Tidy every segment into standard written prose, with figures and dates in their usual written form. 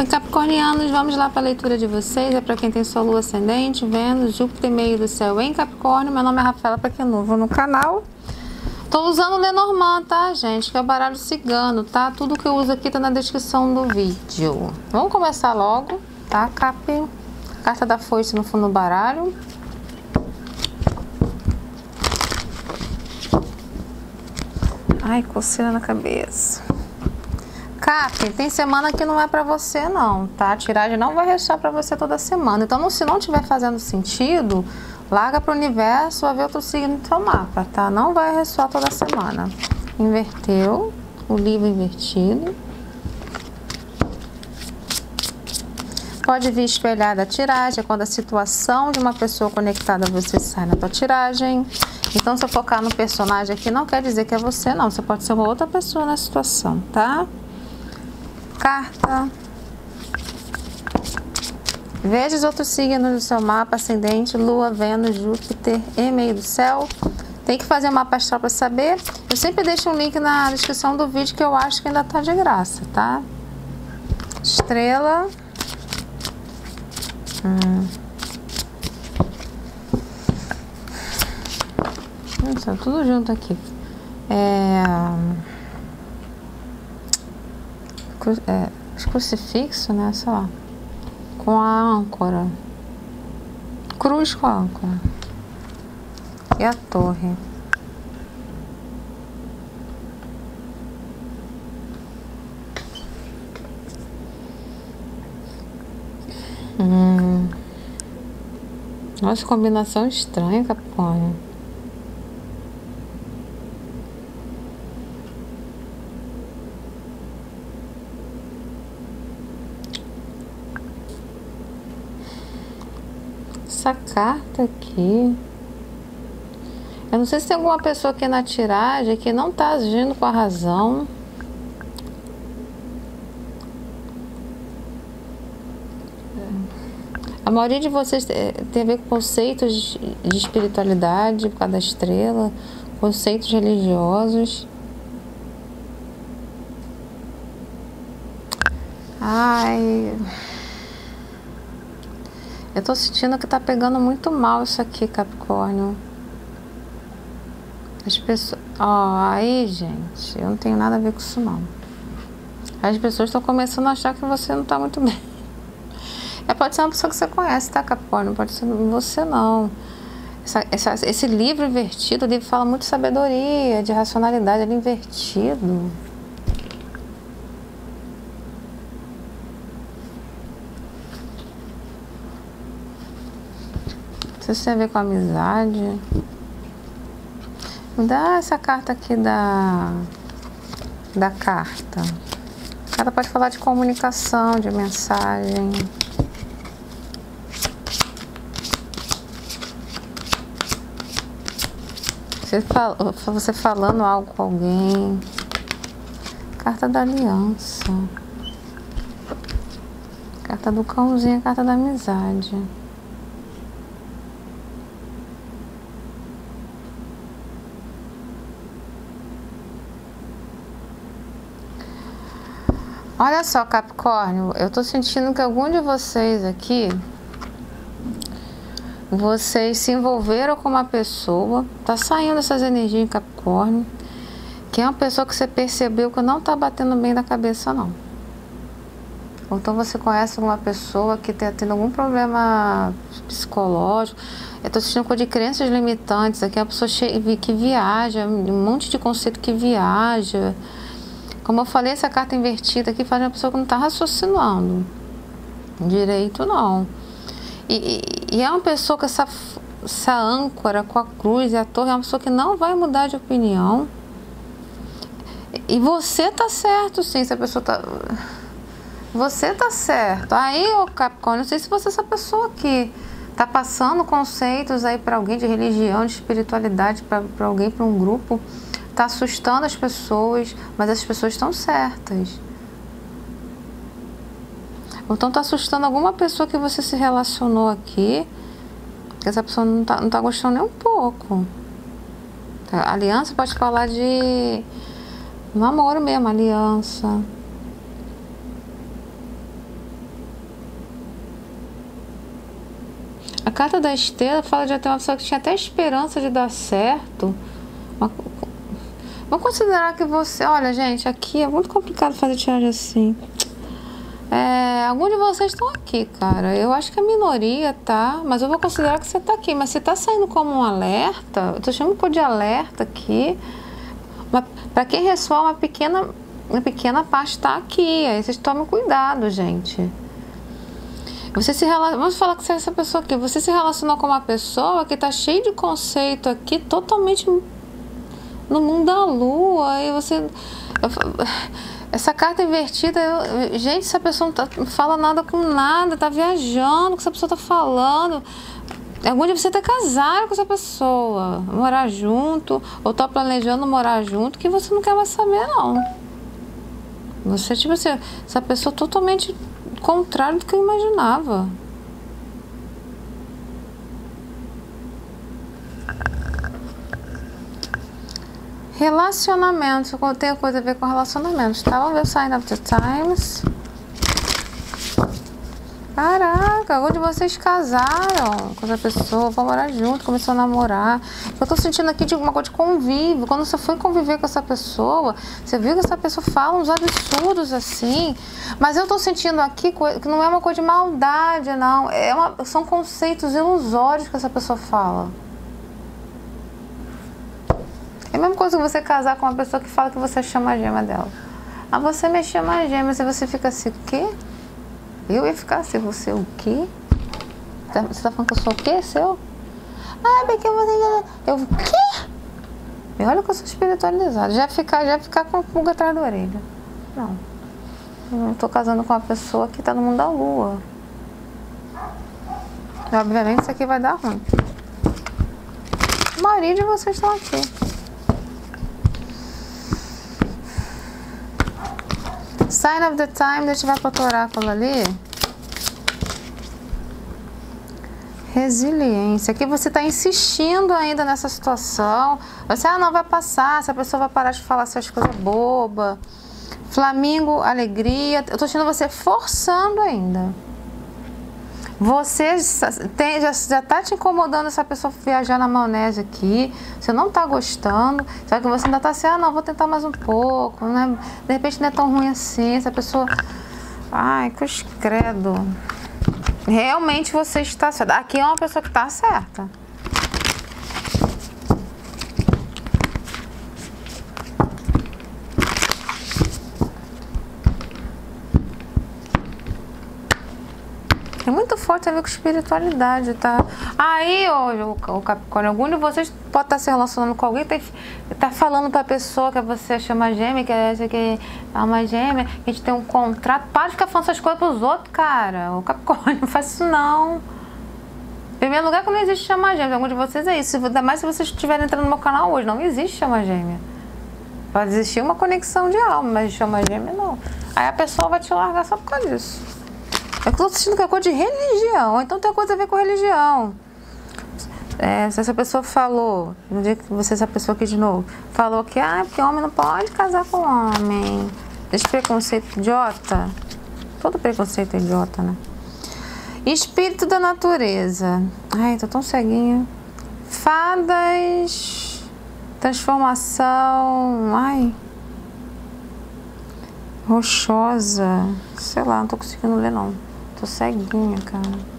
Então, capricornianos, vamos lá para a leitura de vocês. É para quem tem sua lua ascendente, Vênus, Júpiter, meio do céu em Capricórnio. Meu nome é Rafaela, para quem é novo no canal. Estou usando o Lenormand, tá, gente? Que é o baralho cigano, tá? Tudo que eu uso aqui tá na descrição do vídeo. Vamos começar logo, tá, Cap? Carta da foice no fundo do baralho. Ai, coceira na cabeça. Cap, tem semana que não é pra você não, tá? A tiragem não vai restar pra você toda semana. Então, se não estiver fazendo sentido, larga pro universo, vai ver outro signo do seu mapa, tá? Não vai ressoar toda semana. Inverteu, o livro invertido. Pode vir espelhada a tiragem, quando a situação de uma pessoa conectada a você sai na tua tiragem. Então, se eu focar no personagem aqui, não quer dizer que é você, não. Você pode ser uma outra pessoa na situação, tá? Carta. Veja os outros signos do seu mapa, ascendente, lua, Vênus, Júpiter e meio do céu. Tem que fazer um mapa astral para saber. Eu sempre deixo um link na descrição do vídeo que eu acho que ainda tá de graça, tá? Estrela. Nossa, tudo junto aqui. Crucifixo, né? Sei lá. Com a âncora. Cruz com a âncora. E a torre. Nossa, combinação estranha, Capricórnio. Essa carta aqui, eu não sei se tem alguma pessoa aqui na tiragem que não tá agindo com a razão. A maioria de vocês tem a ver com conceitos de espiritualidade, por causa da estrela, conceitos religiosos. Ai, eu tô sentindo que tá pegando muito mal isso aqui, Capricórnio. As pessoas... Ó, aí, gente, eu não tenho nada a ver com isso, não. As pessoas estão começando a achar que você não tá muito bem. Pode ser uma pessoa que você conhece, tá, Capricórnio? Não pode ser você, não. Esse livro invertido, o livro fala muito de sabedoria, de racionalidade, ele é invertido. Não sei se tem a ver com amizade. Me dá essa carta aqui da carta. Ela pode falar de comunicação, de mensagem. Você falando algo com alguém. Carta da aliança. Carta do cãozinho, carta da amizade. Olha só, Capricórnio, eu tô sentindo que algum de vocês aqui... Vocês se envolveram com uma pessoa, tá saindo essas energias em Capricórnio, que é uma pessoa que você percebeu que não tá batendo bem da cabeça, não. Ou então você conhece alguma pessoa que tá tendo algum problema psicológico. Eu tô sentindo coisa de crenças limitantes aqui, é uma pessoa que viaja, um monte de conceito que viaja. Como eu falei, essa carta invertida aqui faz uma pessoa que não tá raciocinando direito, não. E é uma pessoa com essa âncora, com a cruz e a torre, é uma pessoa que não vai mudar de opinião. E você tá certo, sim, se a pessoa tá... Você tá certo. Aí, ô Capricórnio, não sei se você é essa pessoa que tá passando conceitos aí pra alguém de religião, de espiritualidade, pra alguém, pra um grupo, tá assustando as pessoas, mas as pessoas estão certas. Então tá assustando alguma pessoa que você se relacionou aqui, que essa pessoa não tá gostando nem um pouco. A aliança pode falar de namoro mesmo, aliança. A carta da estrela fala de até uma pessoa que tinha até esperança de dar certo. Vou considerar que você... Olha, gente, aqui é muito complicado fazer tiragem assim. Alguns de vocês estão aqui, cara. Eu acho que é minoria, tá? Mas eu vou considerar que você tá aqui. Mas se tá saindo como um alerta... Eu tô chamando de alerta aqui. Pra quem ressoa, uma pequena parte tá aqui. Aí vocês tomem cuidado, gente. Você se relaciona, vamos falar que você é essa pessoa aqui. Você se relacionou com uma pessoa que tá cheia de conceito aqui, totalmente no mundo da lua. E você... Essa carta invertida, gente, essa pessoa não fala nada com nada, tá viajando, o que essa pessoa tá falando. Algum dia você até casaram com essa pessoa, morar junto, ou tá planejando morar junto, que você não quer mais saber, não. Você, tipo assim, essa pessoa totalmente contrário do que eu imaginava. Relacionamentos, eu tenho coisa a ver com relacionamentos, tá? Vamos ver o Sign of the Times. Caraca, alguns de vocês casaram com essa pessoa, vão morar junto, começou a namorar. Eu tô sentindo aqui de uma coisa de convívio. Quando você foi conviver com essa pessoa, você viu que essa pessoa fala uns absurdos assim. Mas eu tô sentindo aqui que não é uma coisa de maldade, não. São conceitos ilusórios que essa pessoa fala. É a mesma coisa que você casar com uma pessoa que fala que você chama a gema dela. Ah, você me chama gema, e você fica assim, o quê? Eu ia ficar assim, você o quê? Você tá falando que eu sou o quê, seu? Ah, porque você... Eu o quê? E olha que eu sou espiritualizada. Já ficar com a pulga atrás da orelha. Não. Eu não tô casando com uma pessoa que tá no mundo da lua. E, obviamente, isso aqui vai dar ruim. O marido e vocês estão aqui. Sign of the Time, deixa eu ver para o oráculo ali. Resiliência. Aqui você está insistindo ainda nessa situação. Você, não vai passar, essa pessoa vai parar de falar essas coisas bobas. Flamingo, alegria. Eu estou sentindo você forçando ainda. Você já tá te incomodando essa pessoa viajar na maionese aqui. Você não tá gostando. Só que você ainda tá assim, vou tentar mais um pouco, né? De repente não é tão ruim assim. Essa pessoa... Ai, que credo. Realmente você está certa. Aqui é uma pessoa que tá certa. É muito forte a ver com espiritualidade, tá? Aí, o Capricórnio, algum de vocês pode estar se relacionando com alguém, tá falando pra pessoa que você chama gêmea, que é essa que é uma gêmea, que a gente tem um contrato. Para de ficar falando essas coisas pros outros, cara. O Capricórnio, não faz isso, não. Em primeiro lugar, que não existe chamar gêmea. Algum de vocês é isso. Ainda mais se vocês estiverem entrando no meu canal hoje. Não existe chamar gêmea. Pode existir uma conexão de alma, mas chamar gêmea, não. Aí a pessoa vai te largar só por causa disso. Eu estou sentindo que é coisa de religião, então tem coisa a ver com religião. Se essa pessoa falou, no dia que você, essa pessoa aqui de novo, falou que, porque homem não pode casar com homem. Esse preconceito idiota. Todo preconceito é idiota, né? Espírito da natureza. Ai, tô tão ceguinha. Fadas. Transformação. Ai. Rochosa. Sei lá, não tô conseguindo ler, não. Tô ceguinha, cara.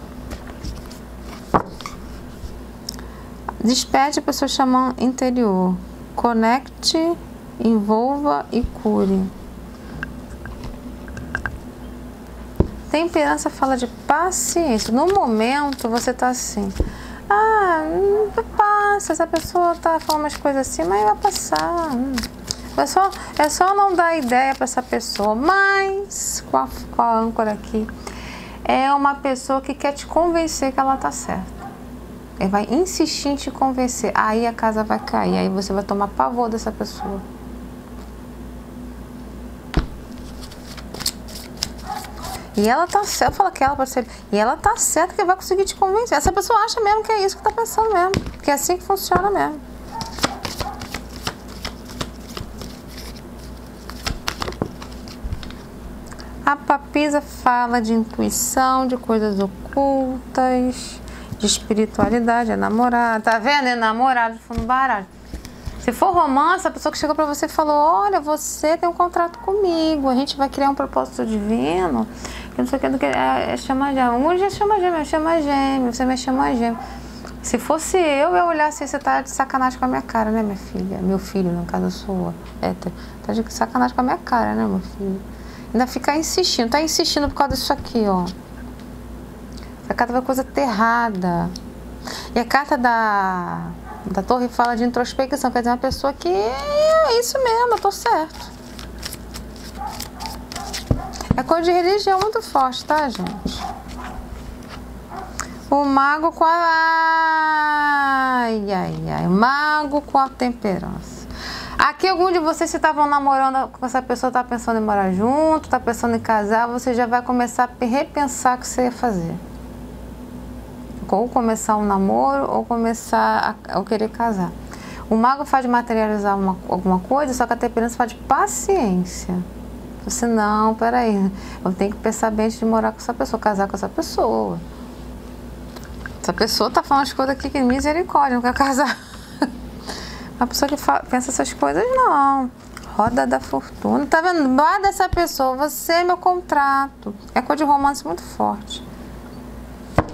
Desperte a pessoa chamando interior. Conecte, envolva e cure. Temperança fala de paciência. No momento você tá assim. Passa, essa pessoa tá falando umas coisas assim, mas vai passar. É só não dar ideia pra essa pessoa. Mas, com a âncora aqui, é uma pessoa que quer te convencer que ela tá certa. Ela vai insistir em te convencer. Aí a casa vai cair. Aí você vai tomar pavor dessa pessoa. E ela tá certa. Fala que ela pode ser. E ela tá certa que vai conseguir te convencer. Essa pessoa acha mesmo que é isso que tá pensando mesmo. Que é assim que funciona mesmo. A papisa fala de intuição, de coisas ocultas, de espiritualidade, é namorado. Tá vendo? É namorado no fundo do baralho. Se for romance, a pessoa que chegou pra você e falou: olha, você tem um contrato comigo, a gente vai criar um propósito divino, que não sei o que, chama gêmeo. Alguns já chama gêmeo, você me chama gêmeo. Se fosse eu olhar assim: você tá de sacanagem com a minha cara, né, minha filha? Meu filho, no caso, sua. É, tá de sacanagem com a minha cara, né, meu filho? Ainda ficar insistindo, tá insistindo por causa disso aqui, ó. A carta vai coisa aterrada. E a carta da torre fala de introspecção, quer dizer, uma pessoa que é isso mesmo, eu tô certo. É coisa de religião muito forte, tá, gente? O mago com a... o mago com a temperança. Aqui, algum de vocês, se estavam namorando com essa pessoa, tá pensando em morar junto, tá pensando em casar, você já vai começar a repensar o que você ia fazer. Ou começar um namoro, ou começar a querer casar. O mago faz materializar alguma coisa, só que a temperança faz de paciência. Você, não, peraí, eu tenho que pensar bem antes de morar com essa pessoa, casar com essa pessoa. Essa pessoa tá falando as coisas aqui que misericórdia, não quer casar. A pessoa que pensa essas coisas, não. Roda da fortuna, tá vendo? Guarda essa pessoa, você é meu contrato. É coisa de romance muito forte.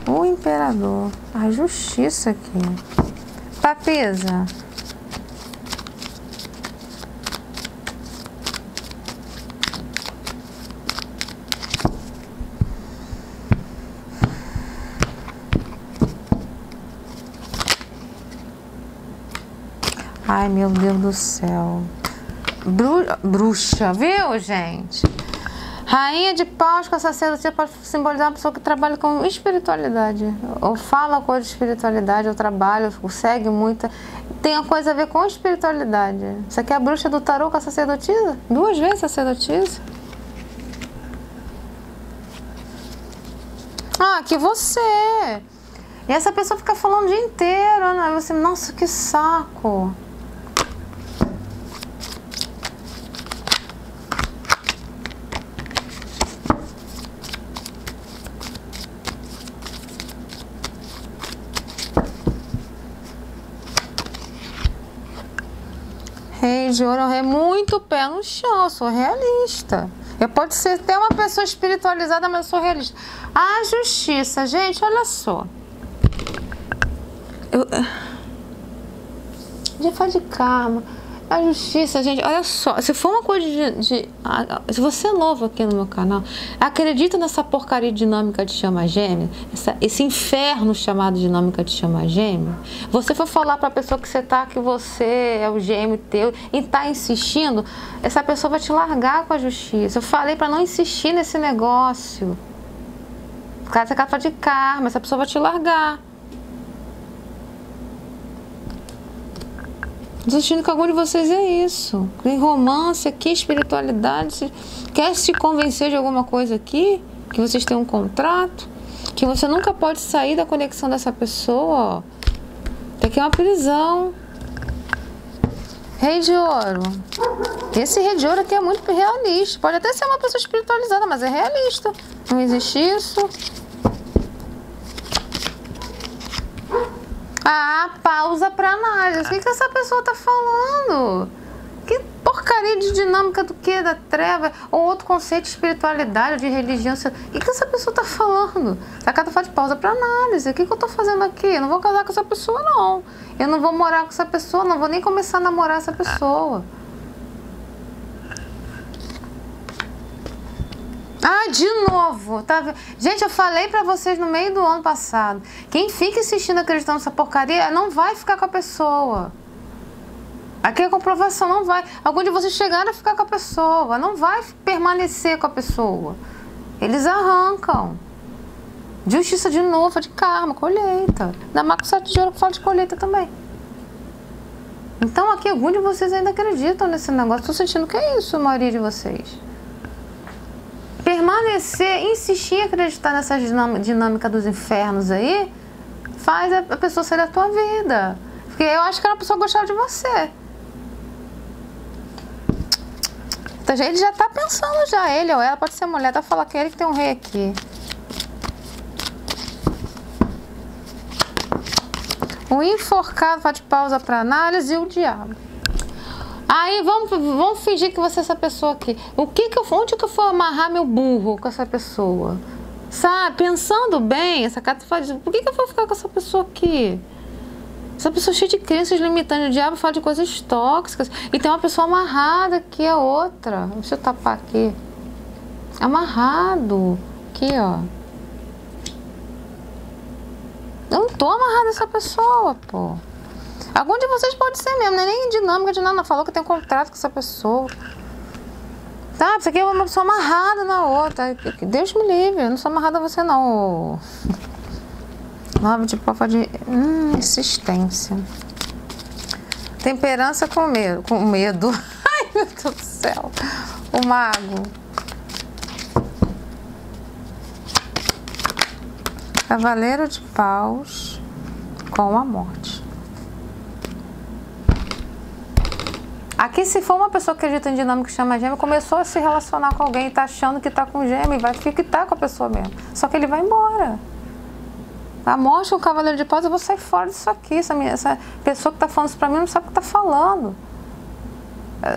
O imperador, a justiça aqui, papisa, ai meu Deus do céu, bruxa, viu, gente? Rainha de paus com a sacerdotisa pode simbolizar uma pessoa que trabalha com espiritualidade. Ou fala coisa de espiritualidade, ou trabalha, ou segue muita. Tem a coisa a ver com espiritualidade. Isso aqui é a bruxa do tarô com a sacerdotisa. Duas vezes sacerdotisa. Ah, que você. E essa pessoa fica falando o dia inteiro, né? Você, nossa, que saco. De ouro, eu errei muito pé no chão, eu sou realista. Eu pode ser até uma pessoa espiritualizada, mas eu sou realista. A justiça, gente, olha só. Já faz de karma. A justiça, gente, olha só. Se for uma coisa se você é novo aqui no meu canal, acredita nessa porcaria dinâmica de chama gêmea, esse inferno chamado dinâmica de chama gêmea. Você for falar pra pessoa que você é o gêmeo teu e tá insistindo, essa pessoa vai te largar com a justiça. Eu falei pra não insistir nesse negócio. Por causa da capa de karma, essa pessoa vai te largar. Desistindo que algum de vocês é isso. Tem romance aqui, espiritualidade. Você quer se convencer de alguma coisa aqui? Que vocês têm um contrato? Que você nunca pode sair da conexão dessa pessoa? Isso aqui é uma prisão. Rei de ouro. Esse rei de ouro aqui é muito realista. Pode até ser uma pessoa espiritualizada, mas é realista. Não existe isso. Ah, pausa pra análise. O que essa pessoa tá falando? Que porcaria de dinâmica do que? Da treva? Ou outro conceito de espiritualidade, de religião? O que essa pessoa tá falando? A carta faz pausa pra análise. O que eu tô fazendo aqui? Eu não vou casar com essa pessoa, não. Eu não vou morar com essa pessoa, não vou nem começar a namorar essa pessoa. Ah, de novo, tá? Gente, eu falei pra vocês no meio do ano passado. Quem fica insistindo, acreditando nessa porcaria, não vai ficar com a pessoa. Aqui é comprovação, não vai. Algum de vocês chegaram a ficar com a pessoa, não vai permanecer com a pessoa. Eles arrancam. Justiça de novo, de karma, colheita. Na marca 7 de ouro que fala de colheita também. Então aqui algum de vocês ainda acreditam nesse negócio. Tô sentindo que é isso, a maioria de vocês. Permanecer, insistir e acreditar nessa dinâmica dos infernos aí, faz a pessoa sair da tua vida. Porque eu acho que a pessoa gostava de você. Então, ele já tá pensando já, ele ou ela, pode ser mulher, tá falando que ele que tem um rei aqui. O enforcado, vai de pausa para análise, e o diabo. Aí vamos fingir que você é essa pessoa aqui. Onde que eu for amarrar meu burro com essa pessoa? Sabe? Pensando bem, essa carta fala de... Por que eu vou ficar com essa pessoa aqui? Essa pessoa cheia de crenças limitantes. O diabo fala de coisas tóxicas. E tem uma pessoa amarrada aqui, a outra. Deixa eu tapar aqui. Amarrado. Aqui, ó. Eu não tô amarrada essa pessoa, pô. Algum de vocês pode ser mesmo, não é nem dinâmica de nada. Falou que tem um contrato com essa pessoa. Tá, isso aqui é uma pessoa amarrada na outra. Deus me livre, eu não sou amarrada a você, não. Nove de pau de insistência. Temperança com medo. Ai, meu Deus do céu. O mago. Cavaleiro de paus com a morte. Aqui, se for uma pessoa que acredita em dinâmica, que chama gêmeo, começou a se relacionar com alguém e tá achando que tá com gêmeo, e vai ficar com a pessoa mesmo. Só que ele vai embora. A morte com o cavaleiro de paus, eu vou sair fora disso aqui. Essa pessoa que tá falando isso pra mim não sabe o que tá falando.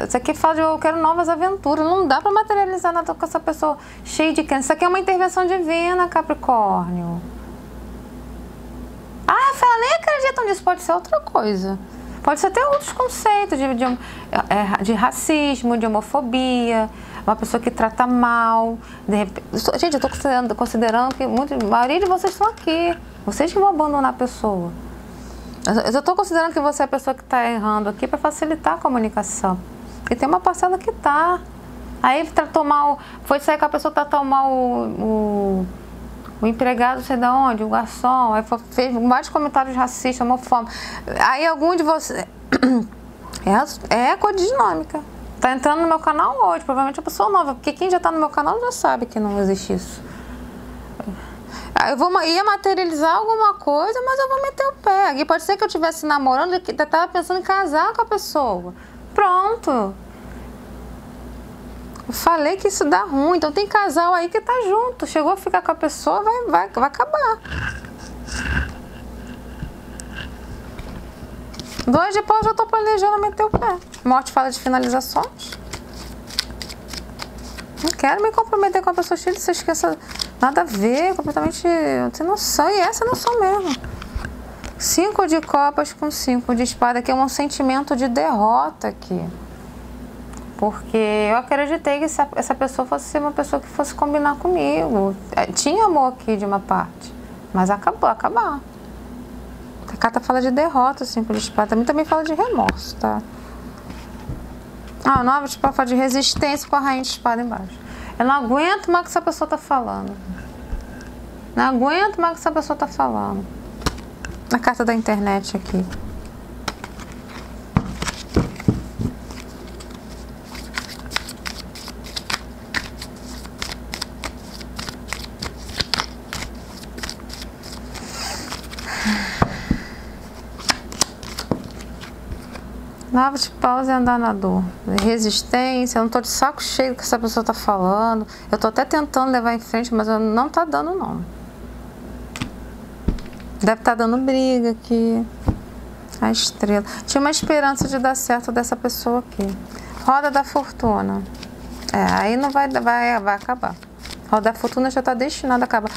Isso aqui fala de eu quero novas aventuras. Não dá pra materializar nada com essa pessoa cheia de crença. Isso aqui é uma intervenção divina, Capricórnio. Ah, Rafaela, nem acreditam nisso, pode ser outra coisa. Pode ser até outros conceitos de racismo, de homofobia, uma pessoa que trata mal. De repente, gente, eu estou considerando que a maioria de vocês estão aqui. Vocês que vão abandonar a pessoa. Eu estou considerando que você é a pessoa que está errando aqui para facilitar a comunicação. E tem uma parcela que está. Aí tratou mal, foi sair com a pessoa, tratou mal o empregado, sei de onde, o garçom, aí fez vários comentários racistas, homofóbicos. Aí algum de vocês... É coisa dinâmica. Tá entrando no meu canal hoje, provavelmente é pessoa nova, porque quem já tá no meu canal já sabe que não existe isso. Eu ia materializar alguma coisa, mas eu vou meter o pé. E pode ser que eu estivesse namorando e tava pensando em casar com a pessoa. Pronto. Eu falei que isso dá ruim, então tem casal aí que tá junto, chegou a ficar com a pessoa, vai acabar. Dois de pau, já tô planejando meter o pé. Morte fala de finalizações. Não quero me comprometer com a pessoa cheia de se esqueça, nada a ver, completamente sem noção, e essa não sou mesmo. Cinco de copas com cinco de espada, que é um sentimento de derrota aqui. Porque eu acreditei que essa pessoa fosse uma pessoa que fosse combinar comigo. Tinha amor aqui de uma parte, mas acabou. A carta fala de derrota, assim, por espada. Também fala de remorso, tá? Ah, nova de espada fala de resistência com a rainha de espada embaixo. Eu não aguento mais o que essa pessoa tá falando. Não aguento mais o que essa pessoa tá falando. A carta da internet aqui. Nove de paus e andar na dor. Resistência, eu não tô de saco cheio do que essa pessoa tá falando. Eu tô até tentando levar em frente, mas não tá dando, não. Deve tá dando briga aqui. A estrela. Tinha uma esperança de dar certo dessa pessoa aqui. Roda da fortuna. É, aí não vai acabar. Roda da fortuna já tá destinada a acabar.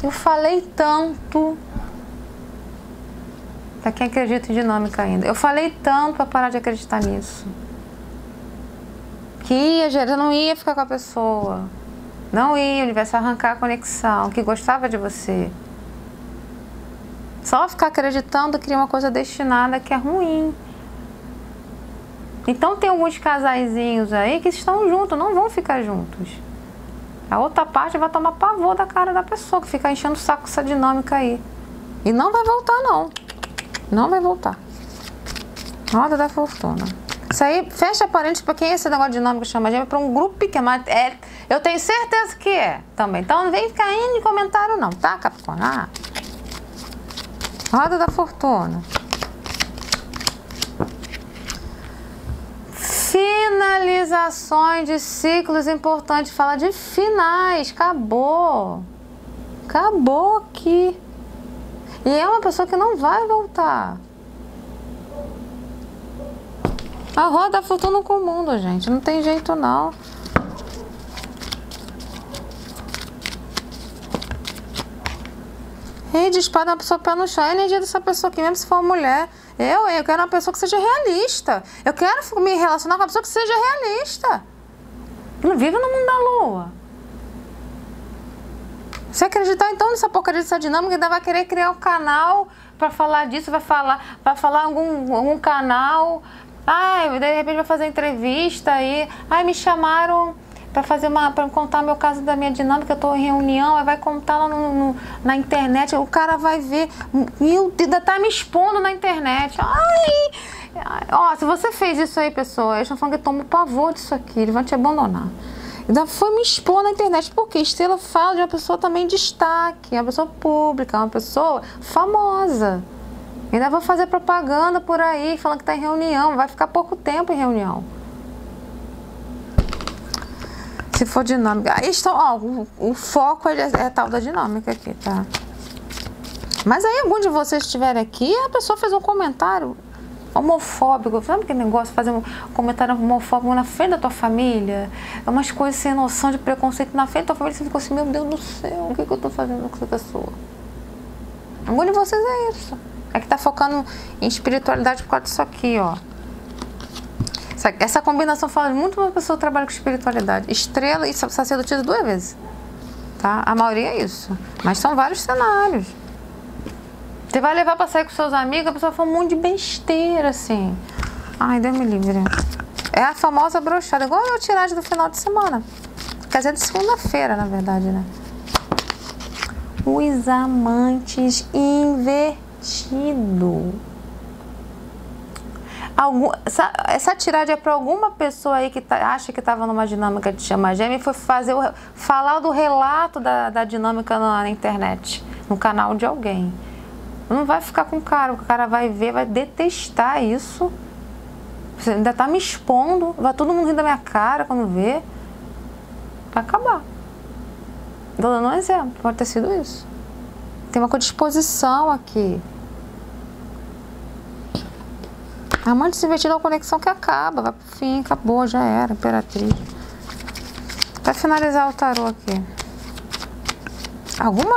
Eu falei tanto... Pra quem acredita em dinâmica ainda. Eu falei tanto pra parar de acreditar nisso. Que eu não ia ficar com a pessoa. Não ia, o universo ia arrancar a conexão. Que gostava de você. Só ficar acreditando cria uma coisa destinada que é ruim. Então tem alguns casaizinhos aí que estão juntos, não vão ficar juntos. A outra parte vai tomar pavor da cara da pessoa, que fica enchendo o saco com essa dinâmica aí. E não vai voltar, não. Não vai voltar. Roda da fortuna. Isso aí, fecha parênteses para quem é esse negócio dinâmico chama gêmeo, para um grupo pequeno. Eu tenho certeza que é também. Então não vem ficar indo em comentário não, tá, Capricórnio? Ah. Roda da fortuna. Finalizações de ciclos importantes. Fala de finais. Acabou. Acabou aqui. E é uma pessoa que não vai voltar. A roda flutuando com o mundo, gente. Não tem jeito, não. Rei de espada, uma pessoa pé no chão. É a energia dessa pessoa aqui, mesmo se for uma mulher. Eu quero uma pessoa que seja realista. Eu quero me relacionar com uma pessoa que seja realista. Não vive no mundo da lua. Se acreditar então nessa porcaria, dessa dinâmica, ainda vai querer criar um canal para falar disso, vai falar algum canal. Ai, de repente vai fazer entrevista aí. Ai, me chamaram para fazer para contar meu caso da minha dinâmica, eu tô em reunião, aí vai contar lá na internet, o cara vai ver, meu Deus, tá me expondo na internet. Ai, ó, se você fez isso aí, pessoal, eles estão falando que toma o pavor disso aqui, eles vão te abandonar. Ainda foi me expor na internet, porque estrela fala de uma pessoa também de destaque, uma pessoa pública, uma pessoa famosa. Ainda vou fazer propaganda por aí, falando que tá em reunião, vai ficar pouco tempo em reunião. Se for dinâmica, aí estão, ó, o foco é a tal da dinâmica aqui, tá? Mas aí algum de vocês estiver aqui, a pessoa fez um comentário homofóbico, sabe que negócio, fazer um comentário homofóbico na frente da tua família, é umas coisas sem noção, de preconceito na frente da tua família, você ficou assim, meu Deus do céu, o que que eu tô fazendo com essa pessoa? Algum de vocês é isso, é que tá focando em espiritualidade por causa disso aqui, ó. Essa combinação fala muito uma pessoa que trabalha com espiritualidade. Estrela e sacerdotisa duas vezes. Tá? A maioria é isso. Mas são vários cenários. Você vai levar pra sair com seus amigos, a pessoa fala um monte de besteira, assim. Ai, Deus me livre. É a famosa brochada. Igual eu tiragem do final de semana. Quer dizer, de segunda-feira, na verdade, né? Os amantes invertidos. Essa tiragem é para alguma pessoa aí que acha que estava numa dinâmica de chama gêmea e foi falar do relato da dinâmica na internet, no canal de alguém. Não vai ficar com cara, o cara vai ver, vai detestar isso. Você ainda tá me expondo, vai todo mundo rindo da minha cara quando vê. Vai acabar. Estou dando um exemplo, pode ter sido isso. Tem uma disposição aqui. Amante se invertido é uma conexão que acaba, vai pro fim, acabou, já era, imperatriz. Pra finalizar o tarô aqui.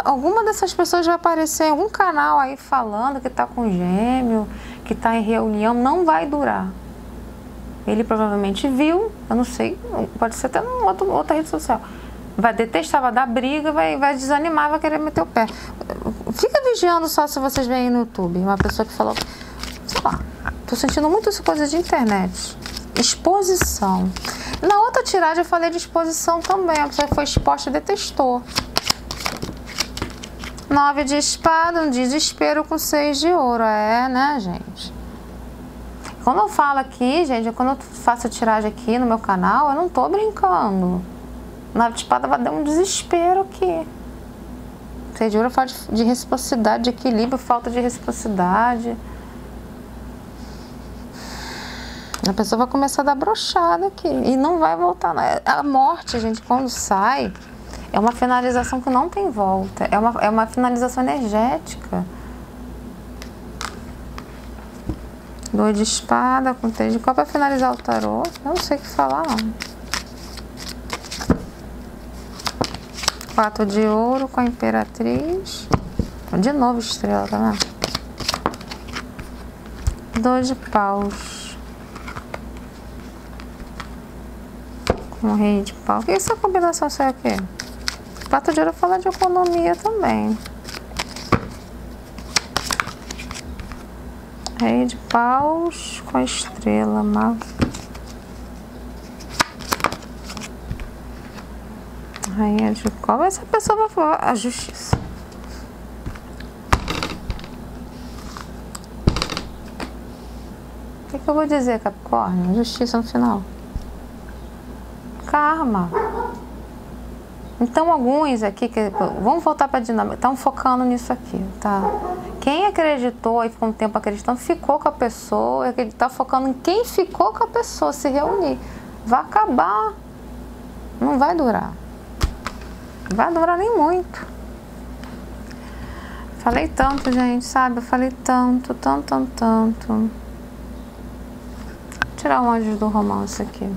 Alguma dessas pessoas vai aparecer em algum canal aí falando que tá com gêmeo, que tá em reunião, não vai durar. Ele provavelmente viu, eu não sei, pode ser até numa outra rede social. Vai detestar, vai dar briga, vai desanimar, vai querer meter o pé. Fica vigiando só se vocês veem no YouTube, uma pessoa que falou, sei lá. Tô sentindo muito essa coisa de internet. Exposição. Na outra tiragem eu falei de exposição também. A pessoa foi exposta e detestou. 9 de espada, um de desespero com 6 de ouro. É, né, gente? Quando eu falo aqui, gente, quando eu faço a tiragem aqui no meu canal, eu não tô brincando. 9 de espada vai dar um desespero aqui. 6 de ouro fala de reciprocidade, de equilíbrio, falta de reciprocidade. A pessoa vai começar a dar brochada aqui e não vai voltar. A morte, gente, quando sai, é uma finalização que não tem volta. É uma finalização energética. 2 de espada com 3 de copa para finalizar o tarô. Eu não sei o que falar, não. 4 de ouro com a imperatriz. De novo estrela, tá vendo? 2 de paus. Um rei de pau. E essa combinação sai o quê? 4 de ouro fala de economia também. Rei de paus com a estrela, mal. Rainha de copa. Essa pessoa vai falar a justiça. O que eu vou dizer, Capricórnio? Justiça no final. Karma. Então alguns aqui, vamos voltar para a dinâmica, estão focando nisso aqui, tá? Quem acreditou e ficou um tempo acreditando, ficou com a pessoa, está focando em quem ficou com a pessoa, se reunir. Vai acabar, não vai durar nem muito. Falei tanto, gente, sabe? Eu falei tanto. Vou tirar o anjo do romance aqui.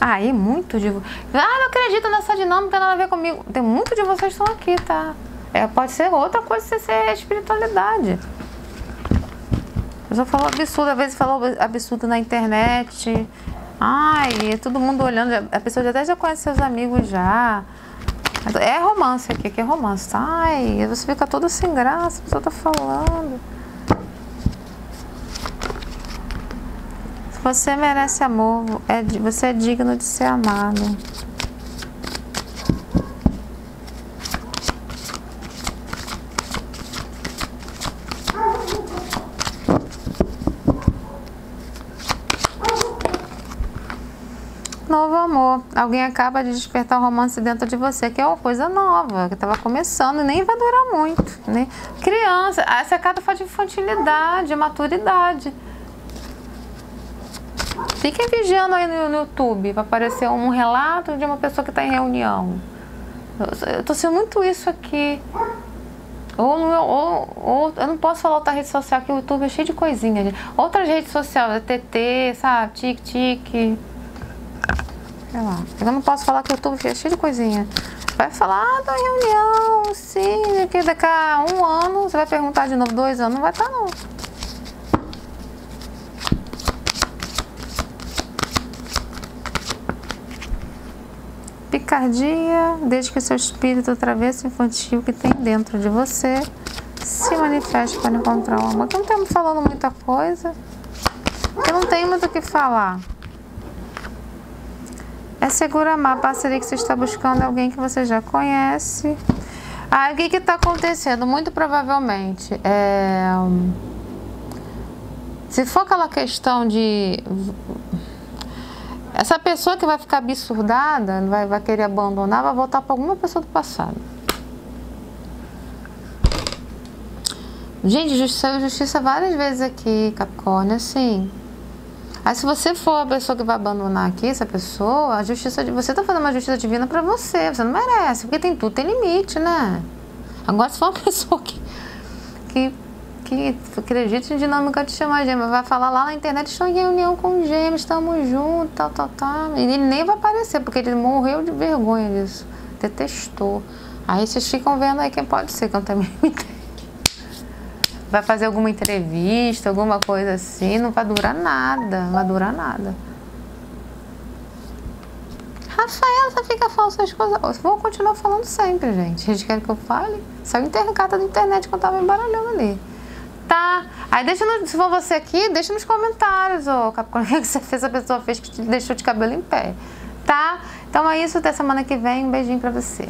Aí, muito de... Ah, não acredito nessa dinâmica, nada a ver comigo. Tem muito de vocês que estão aqui, tá? É, pode ser outra coisa se ser espiritualidade. A pessoa falou absurdo, às vezes falou absurdo na internet. Ai, todo mundo olhando. A pessoa até já conhece seus amigos já. É romance aqui, que é romance. Ai, você fica toda sem graça, a pessoa tá falando. Você merece amor, você é digno de ser amado. Novo amor. Alguém acaba de despertar um romance dentro de você, que é uma coisa nova, que estava começando e nem vai durar muito, né? Criança, essa carta fala de infantilidade, maturidade. Fiquem vigiando aí no YouTube, vai aparecer um relato de uma pessoa que está em reunião. Eu estou sendo muito isso aqui. Ou eu não posso falar outra rede social, que o YouTube é cheio de coisinha, gente. Outras redes sociais, TT, sabe, tic-tic. Sei lá. Eu não posso falar que o YouTube é cheio de coisinha. Vai falar da reunião, sim, que daqui a um ano, você vai perguntar de novo, 2 anos, não vai estar não. Picardia, desde que seu espírito travesso infantil que tem dentro de você se manifeste para encontrar o amor. Que não estamos falando muita coisa, que não tem muito o que falar. É seguro amar. A parceria que você está buscando é alguém que você já conhece. Ah, o que está acontecendo? Muito provavelmente se for aquela questão de... Essa pessoa que vai ficar absurdada, vai querer abandonar, vai voltar para alguma pessoa do passado. Gente, justiça, justiça várias vezes aqui, Capricórnio, assim. Aí se você for a pessoa que vai abandonar aqui, essa pessoa, a justiça de você está fazendo uma justiça divina para você. Você não merece, porque tem tudo, tem limite, né? Agora se for uma pessoa que acredite em dinâmica de chamar gêmeos, vai falar lá na internet, estou em reunião com gêmeos, estamos juntos, tal. E ele nem vai aparecer, porque ele morreu de vergonha disso, detestou. Aí vocês ficam vendo aí quem pode ser, que eu também me entendo. Vai fazer alguma entrevista, alguma coisa assim, não vai durar nada, Rafaela, você fica falando essas coisas. Eu vou continuar falando sempre, gente. Vocês querem que eu fale? Saiu carta da internet que eu tava embaralhando ali. Tá, aí deixa, se for você aqui, deixa nos comentários, ô Capricórnio, o que você fez, a pessoa fez que te deixou de cabelo em pé, tá? Então é isso, até semana que vem, um beijinho pra você.